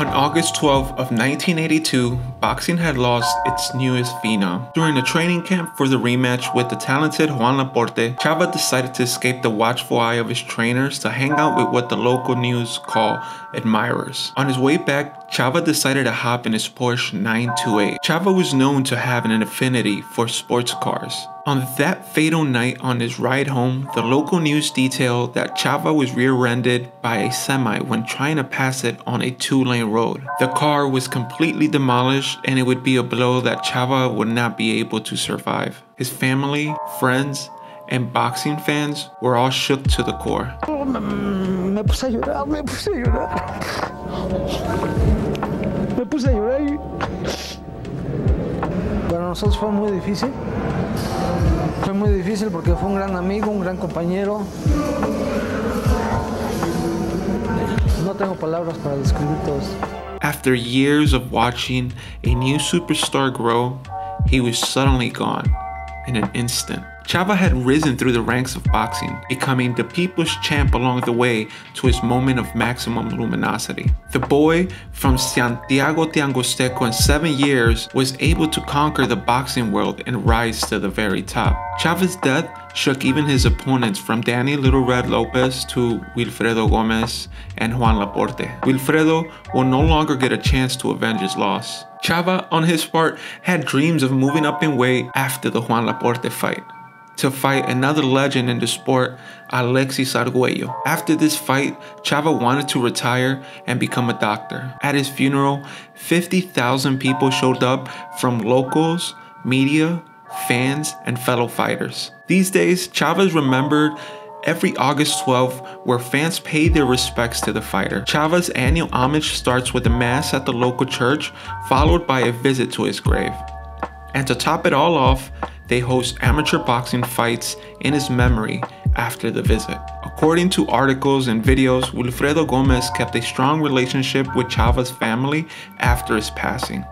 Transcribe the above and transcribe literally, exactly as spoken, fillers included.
On August twelfth of nineteen eighty-two, boxing had lost its newest phenom. During a training camp for the rematch with the talented Juan Laporte, Chava decided to escape the watchful eye of his trainers to hang out with what the local news call admirers. On his way back, Chava decided to hop in his Porsche nine two eight. Chava was known to have an affinity for sports cars. On that fatal night on his ride home, the local news detailed that Chava was rear-ended by a semi when trying to pass it on a two-lane road. The car was completely demolished, and it would be a blow that Chava would not be able to survive. His family, friends, and boxing fans were all shook to the core. Me puse a llorar, me puse a llorar. Me puse a llorar y... Para nosotros fue muy difícil. Fue muy difícil porque fue un gran amigo, un gran compañero. No tengo palabras para describir todo esto. After years of watching a new superstar grow, he was suddenly gone in an instant. Chava had risen through the ranks of boxing, becoming the people's champ along the way to his moment of maximum luminosity. The boy from Santiago Tianguistenco in seven years was able to conquer the boxing world and rise to the very top. Chava's death shook even his opponents, from Danny Little Red Lopez to Wilfredo Gomez and Juan Laporte. Wilfredo will no longer get a chance to avenge his loss. Chava, on his part, had dreams of moving up in weight after the Juan Laporte fight, to fight another legend in the sport, Alexis Arguello. After this fight, Chava wanted to retire and become a doctor. At his funeral, fifty thousand people showed up, from locals, media, fans, and fellow fighters. These days, Chava is remembered every August twelfth, where fans pay their respects to the fighter. Chava's annual homage starts with a mass at the local church, followed by a visit to his grave. And to top it all off, they host amateur boxing fights in his memory after the visit. According to articles and videos, Wilfredo Gomez kept a strong relationship with Chava's family after his passing.